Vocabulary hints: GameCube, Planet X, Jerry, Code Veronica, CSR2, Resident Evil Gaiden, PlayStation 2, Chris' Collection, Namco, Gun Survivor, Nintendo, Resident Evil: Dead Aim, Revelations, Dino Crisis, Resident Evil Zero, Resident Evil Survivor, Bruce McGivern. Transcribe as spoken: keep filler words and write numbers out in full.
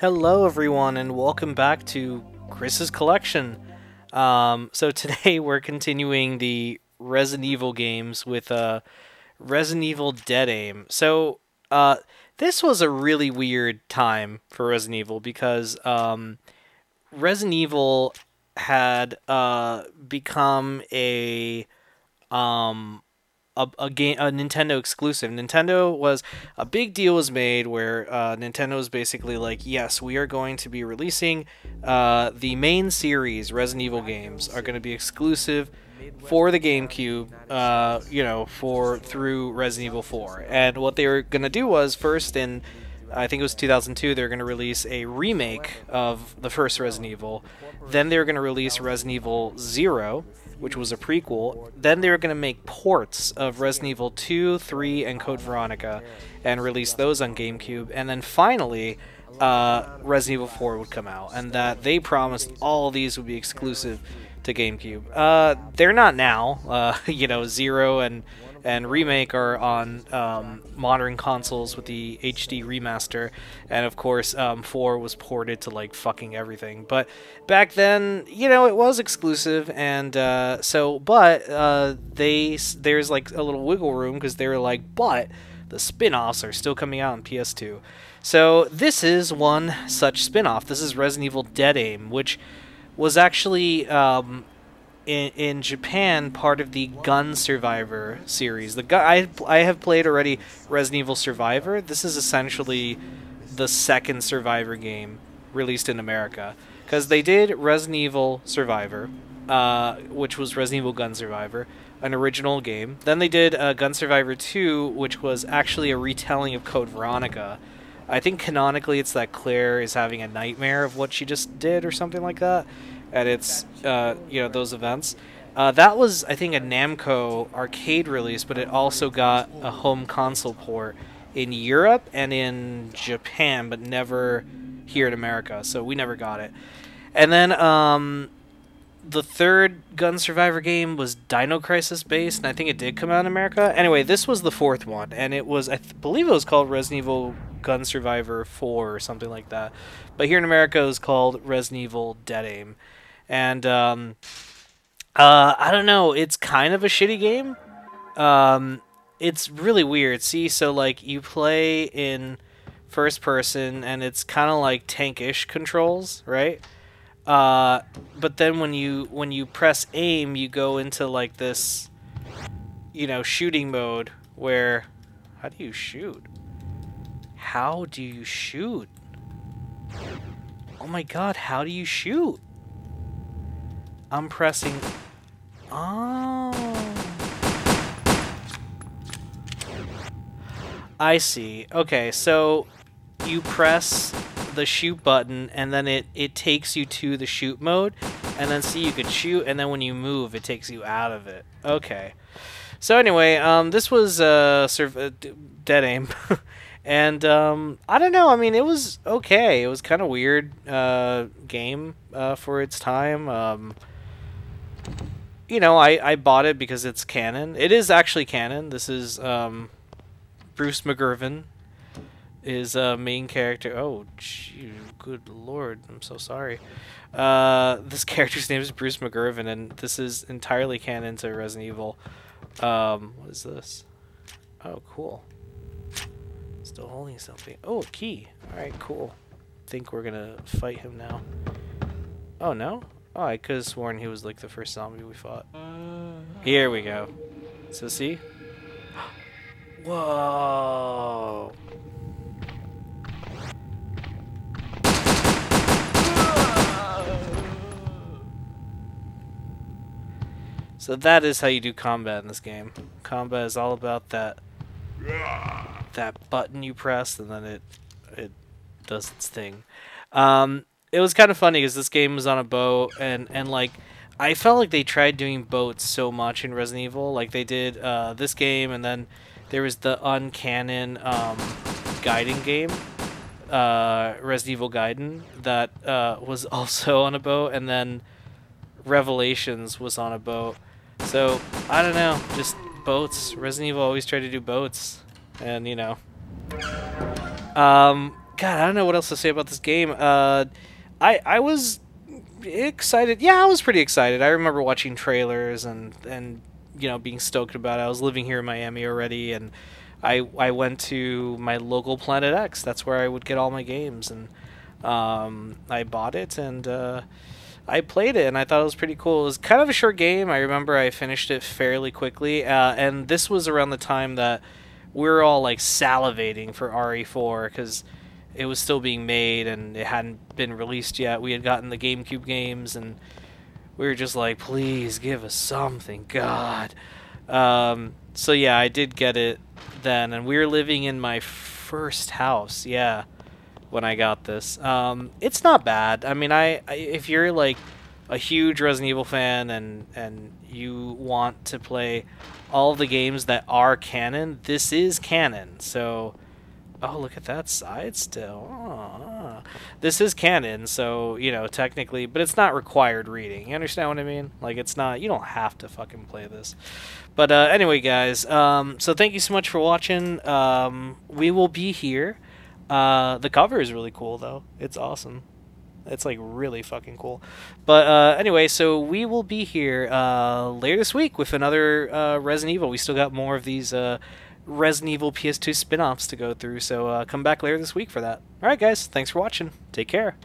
Hello everyone and welcome back to Chris's Collection. Um, so today we're continuing the Resident Evil games with uh, Resident Evil Dead Aim. So uh, this was a really weird time for Resident Evil because um, Resident Evil had uh, become a... Um, A, a game, a Nintendo exclusive. Nintendo was a big deal was made where uh, Nintendo was basically like, yes, we are going to be releasing uh, the main series. Resident Evil games are going to be exclusive for the GameCube, uh, you know, for through Resident Evil four. And what they were going to do was first in, I think it was two thousand two, they were going to release a remake of the first Resident Evil. Then they were going to release Resident Evil Zero, which was a prequel. Then they were going to make ports of Resident Evil two, three, and Code Veronica and release those on GameCube. And then finally, uh, Resident Evil four would come out, and that they promised all these would be exclusive to GameCube. Uh, they're not now. Uh, you know, Zero and and Remake are on um, modern consoles with the H D remaster, and of course um, four was ported to like fucking everything. But back then, you know, it was exclusive, and uh, so but uh, they there's like a little wiggle room because they were like, but the spin-offs are still coming out on P S two. So this is one such spin-off. This is Resident Evil Dead Aim, which was actually um, in, in Japan part of the Gun Survivor series. The gun, I, I have played already Resident Evil Survivor. This is essentially the second Survivor game released in America, because they did Resident Evil Survivor, uh, which was Resident Evil Gun Survivor, an original game. Then they did uh, Gun Survivor two, which was actually a retelling of Code Veronica. I think canonically it's that Claire is having a nightmare of what she just did or something like that, and it's, uh, you know, those events. Uh, that was, I think, a Namco arcade release, but it also got a home console port in Europe and in Japan, but never here in America, so we never got it. And then um, the third Gun Survivor game was Dino Crisis based, and I think it did come out in America. Anyway, this was the fourth one, and it was, I th believe it was called Resident Evil Gun Survivor four or something like that, but here in America it was called Resident Evil Dead Aim. And um, uh, I don't know, it's kind of a shitty game. Um, it's really weird. See, so like you play in first person and it's kind of like tankish controls, right? Uh, but then when you when you press aim, you go into like this, you know, shooting mode where how do you shoot? How do you shoot? Oh my god, how do you shoot? I'm pressing... Oh... I see. Okay, so you press the shoot button, and then it, it takes you to the shoot mode, and then see, you could shoot, and then when you move, it takes you out of it. Okay. So anyway, um, this was uh, uh, Dead Aim. And, um, I don't know, I mean, it was okay. It was kind of weird, uh, game, uh, for its time. Um, you know, I, I bought it because it's canon. It is actually canon. This is, um, Bruce McGivern is, uh, main character. Oh, gee, good lord, I'm so sorry. Uh, this character's name is Bruce McGivern, and this is entirely canon to Resident Evil. Um, what is this? Oh, cool. Still holding something. Oh, a key. Alright, cool. I think we're gonna fight him now. Oh, no? Oh, I could have sworn he was like the first zombie we fought. Here we go. So, see? Whoa! So that is how you do combat in this game. Combat is all about that... that button you press, and then it it does its thing. Um, it was kind of funny because this game was on a boat, and and like I felt like they tried doing boats so much in Resident Evil. Like they did uh, this game, and then there was the uncanon um, Gaiden game, uh, Resident Evil Gaiden, that uh, was also on a boat, and then Revelations was on a boat. So I don't know, just boats. Resident Evil always tried to do boats. And, you know, um, God, I don't know what else to say about this game. Uh, I I was excited. Yeah, I was pretty excited. I remember watching trailers and and you know, being stoked about it. I was living here in Miami already, and I I went to my local Planet X. That's where I would get all my games, and um, I bought it and uh, I played it, and I thought it was pretty cool. It was kind of a short game. I remember I finished it fairly quickly, uh, and this was around the time that we were all like salivating for R E four because it was still being made and it hadn't been released yet. We had gotten the GameCube games, and we were just like, please give us something, God. Um, so yeah, I did get it then, and we were living in my first house, yeah, when I got this. Um, it's not bad. I mean, I, I if you're like a huge Resident Evil fan and and you want to play all the games that are canon, this is canon. So, oh, look at that side still. Aww. This is canon, so, you know, technically, but it's not required reading. You understand what I mean? Like, it's not, you don't have to fucking play this. But uh, anyway, guys, um, so thank you so much for watching. Um, we will be here. Uh, the cover is really cool, though. It's awesome. It's, like, really fucking cool. But uh, anyway, so we will be here uh, later this week with another uh, Resident Evil. We still got more of these uh, Resident Evil P S two spin-offs to go through, so uh, come back later this week for that. All right, guys, thanks for watching. Take care.